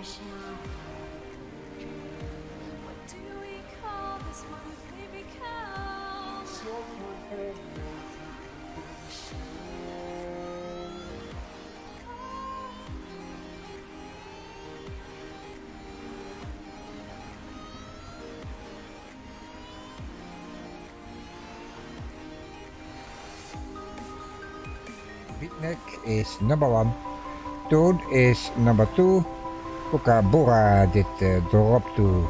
just now. What do we call this one they become? Beatnik is number 1, Toad is number 2, Puka Bura did drop to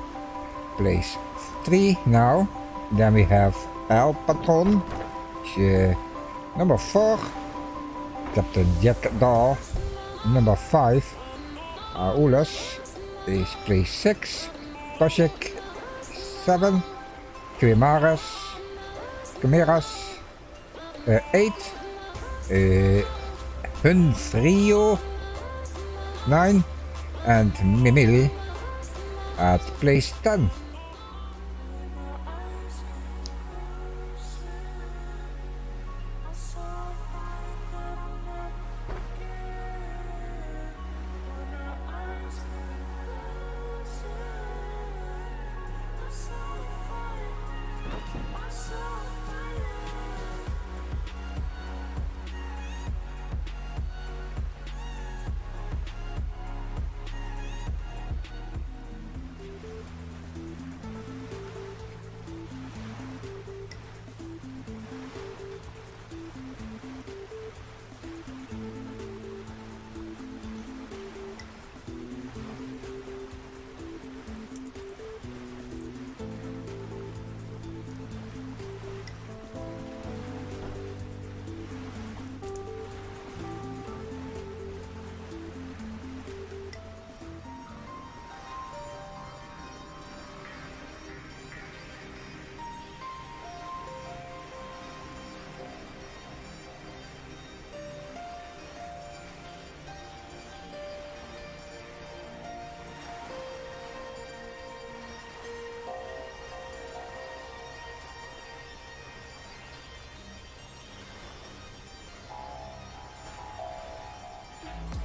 place 3 now. Then we have Al Patron, number 4, Captain Jackdaw, number 5, Aulas is place 6, Pashek 7, Kimaras 8, Hunfrio 9 and Mimil at place 10.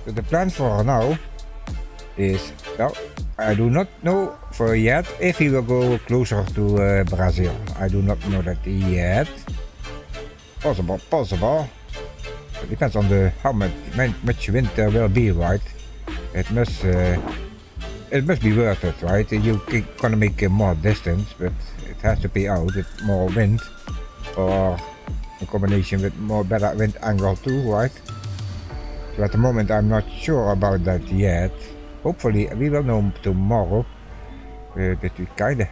So the plan for now is, well, I do not know for yet if he will go closer to Brazil. I do not know that yet. Possible. It depends on the how much wind there will be, right? It must be worth it, right? You can make more distance, but it has to pay out with more wind, or in combination with better wind angle too, right? So at the moment I'm not sure about that yet. Hopefully we will know tomorrow, that we kinda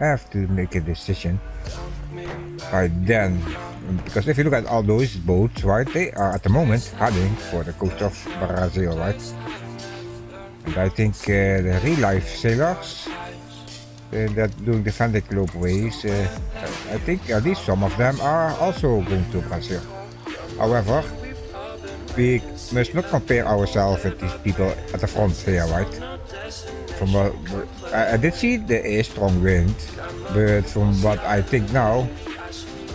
have to make a decision by then. Because if you look at all those boats, right, they are at the moment heading for the coast of Brazil, right? And I think the real life sailors that doing the Vendée Globe ways, I think at least some of them are also going to Brazil. However, we must not compare ourselves with these people at the front here, right? From what I did see, there is strong wind, but from what I think now,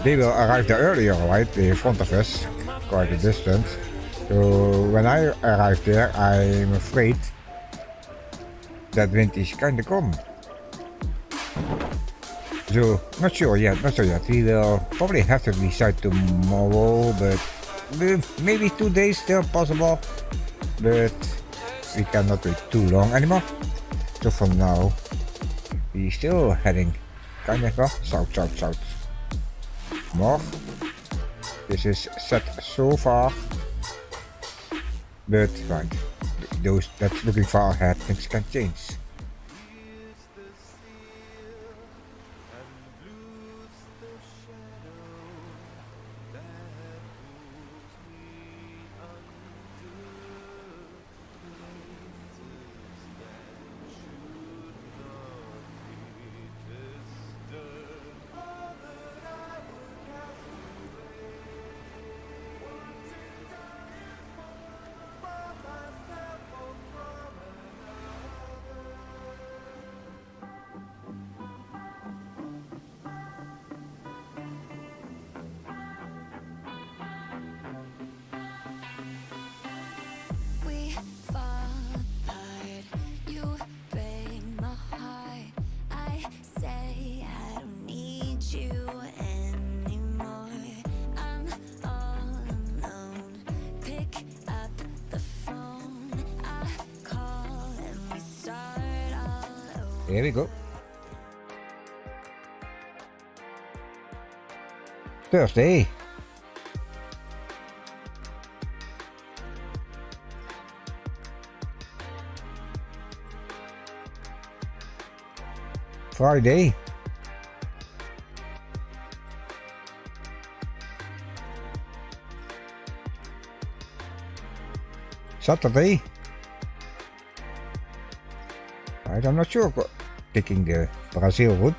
they will arrive there earlier, right? In front of us, quite a distance. So when I arrive there, I'm afraid that wind is kind of gone. So not sure yet. We will probably have to decide tomorrow, but maybe 2 days still possible, but we cannot wait too long anymore. So for now, we're still heading kind of south. More. This is set so far, but right, those that's looking far ahead, things can change. There we go. Thursday. Friday. Saturday. Right, I'm not sure. Taking the Brazil route.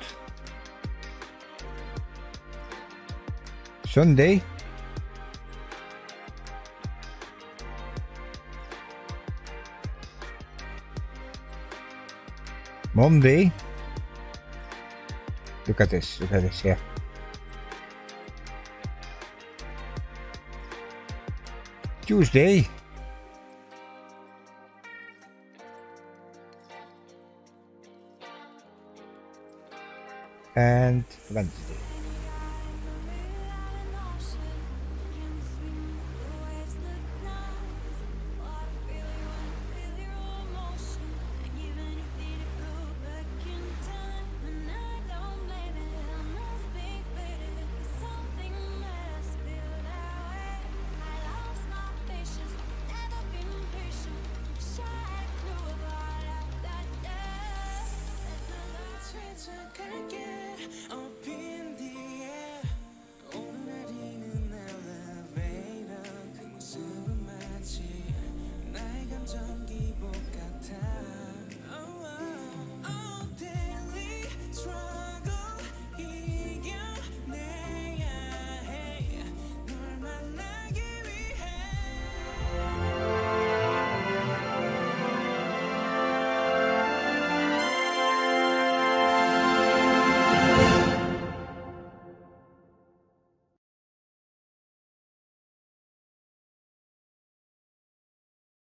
Sunday. Monday. Look at this, yeah. Tuesday. And Wednesday.